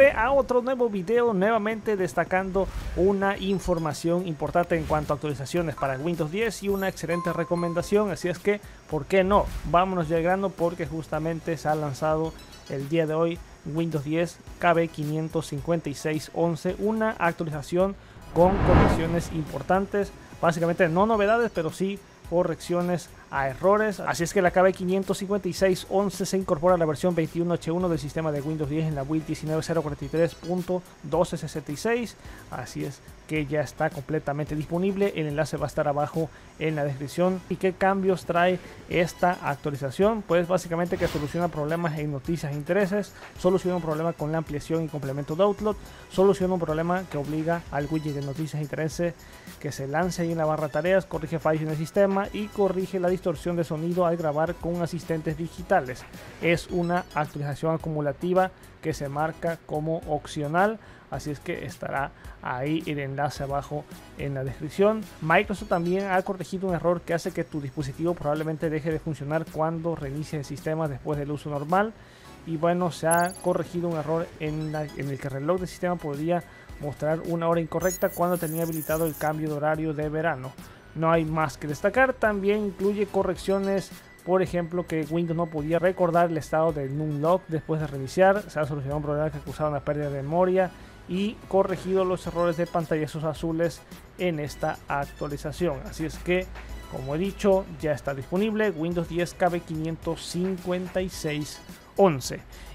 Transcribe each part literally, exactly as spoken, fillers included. siempre a otro nuevo video, nuevamente destacando una información importante en cuanto a actualizaciones para Windows diez y una excelente recomendación, así es que ¿por qué no? Vámonos llegando porque justamente se ha lanzado el día de hoy Windows diez K B cinco cinco seis uno uno, una actualización con correcciones importantes, básicamente no novedades, pero sí correcciones a errores. Así es que la K B cinco cinco seis uno uno se incorpora a la versión veintiuno H uno del sistema de Windows diez en la build diecinueve punto cero cuatro tres punto doce sesenta y seis. Así es que ya está completamente disponible. El enlace va a estar abajo en la descripción. ¿Y qué cambios trae esta actualización? Pues básicamente que soluciona problemas en noticias e intereses, soluciona un problema con la ampliación y complemento de Outlook, soluciona un problema que obliga al widget de noticias e intereses que se lance ahí en la barra tareas, corrige fallos en el sistema y corrige la distorsión de sonido al grabar con asistentes digitales. Es una actualización acumulativa que se marca como opcional, así es que estará ahí el enlace abajo en la descripción. Microsoft también ha corregido un error que hace que tu dispositivo probablemente deje de funcionar cuando reinicie el sistema después del uso normal, y bueno, se ha corregido un error en, la, en el que el reloj del sistema podría mostrar una hora incorrecta cuando tenía habilitado el cambio de horario de verano. No hay más que destacar. También incluye correcciones, por ejemplo, que Windows no podía recordar el estado del numlock después de reiniciar. Se ha solucionado un problema que causaba una pérdida de memoria y corregido los errores de pantallazos azules en esta actualización. Así es que, como he dicho, ya está disponible Windows diez K B cinco cinco seis uno uno.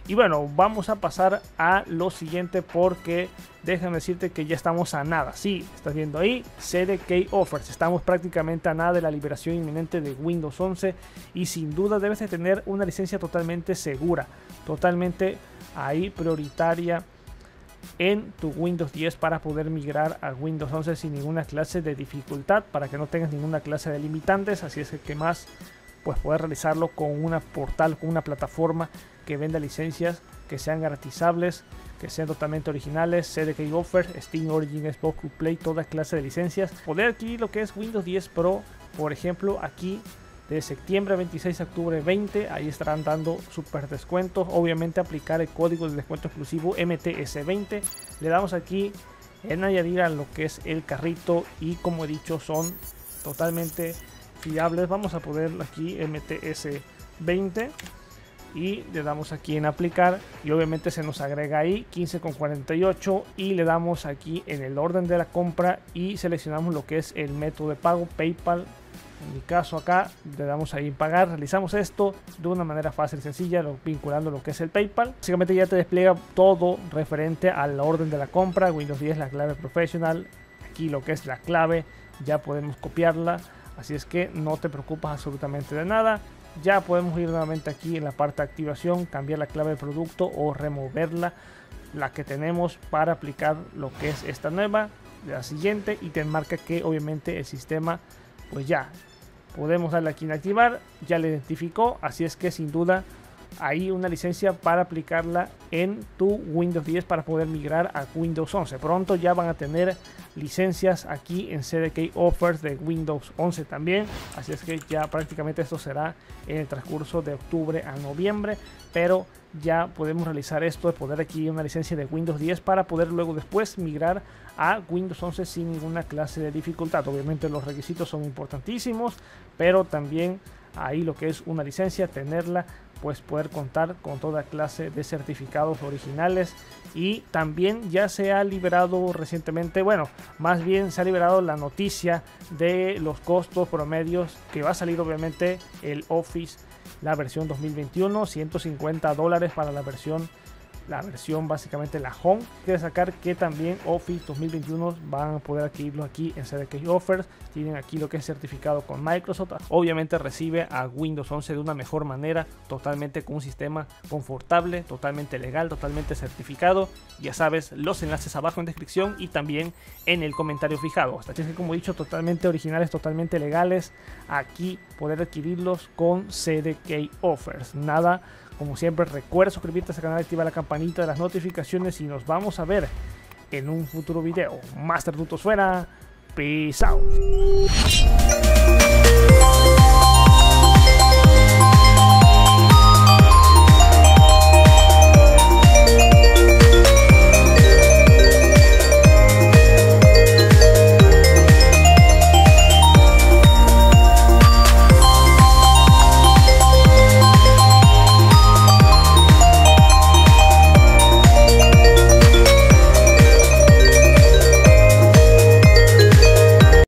Y bueno, vamos a pasar a lo siguiente porque déjame decirte que ya estamos a nada. Sí, estás viendo ahí CDKoffers. Estamos prácticamente a nada de la liberación inminente de Windows once y sin duda debes de tener una licencia totalmente segura, totalmente ahí prioritaria en tu Windows diez para poder migrar a Windows once sin ninguna clase de dificultad, para que no tengas ninguna clase de limitantes. Así es que más pues poder realizarlo con una portal, con una plataforma que venda licencias que sean garantizables, que sean totalmente originales. CDKoffers, Steam, Origin, Xbox, Play, toda clase de licencias. Poder adquirir lo que es Windows diez Pro, por ejemplo, aquí de septiembre veintiséis a octubre veinte, ahí estarán dando super descuentos. Obviamente aplicar el código de descuento exclusivo M T S veinte. Le damos aquí en añadir a lo que es el carrito y como he dicho son totalmente fiables. Vamos a poner aquí M T S veinte y le damos aquí en aplicar y obviamente se nos agrega ahí quince con cuarenta y ocho y le damos aquí en el orden de la compra y seleccionamos lo que es el método de pago, PayPal en mi caso. Acá le damos ahí en pagar, realizamos esto de una manera fácil y sencilla vinculando lo que es el PayPal. Básicamente ya te despliega todo referente a la orden de la compra, Windows diez, la clave profesional, aquí lo que es la clave, ya podemos copiarla, así es que no te preocupas absolutamente de nada. Ya podemos ir nuevamente aquí en la parte de activación, cambiar la clave de producto o removerla, la que tenemos, para aplicar lo que es esta nueva, la siguiente, y te marca que obviamente el sistema pues ya podemos darle aquí en activar, ya le identificó, así es que sin duda hay una licencia para aplicarla en tu Windows diez para poder migrar a Windows once. Pronto ya van a tener licencias aquí en CDKoffers de Windows once también, así es que ya prácticamente esto será en el transcurso de octubre a noviembre, pero ya podemos realizar esto de poder adquirir una licencia de Windows diez para poder luego después migrar a Windows once sin ninguna clase de dificultad. Obviamente los requisitos son importantísimos, pero también ahí lo que es una licencia, tenerla, pues poder contar con toda clase de certificados originales. Y también ya se ha liberado recientemente, bueno, más bien se ha liberado la noticia de los costos promedios que va a salir obviamente el Office, la versión dos mil veintiuno, ciento cincuenta dólares para la versión, la versión básicamente la Home. Quiero sacar que también Office dos mil veintiuno van a poder adquirirlo aquí en CDKoffers. Tienen aquí lo que es certificado con Microsoft. Obviamente recibe a Windows once de una mejor manera, totalmente con un sistema confortable, totalmente legal, totalmente certificado. Ya sabes, los enlaces abajo en descripción y también en el comentario fijado. Hasta que, como he dicho, totalmente originales, totalmente legales. Aquí poder adquirirlos con CDKoffers. Nada, como siempre, recuerda suscribirte a este canal, activa la campanita de las notificaciones y nos vamos a ver en un futuro video. Master Tutos fuera. Peace out.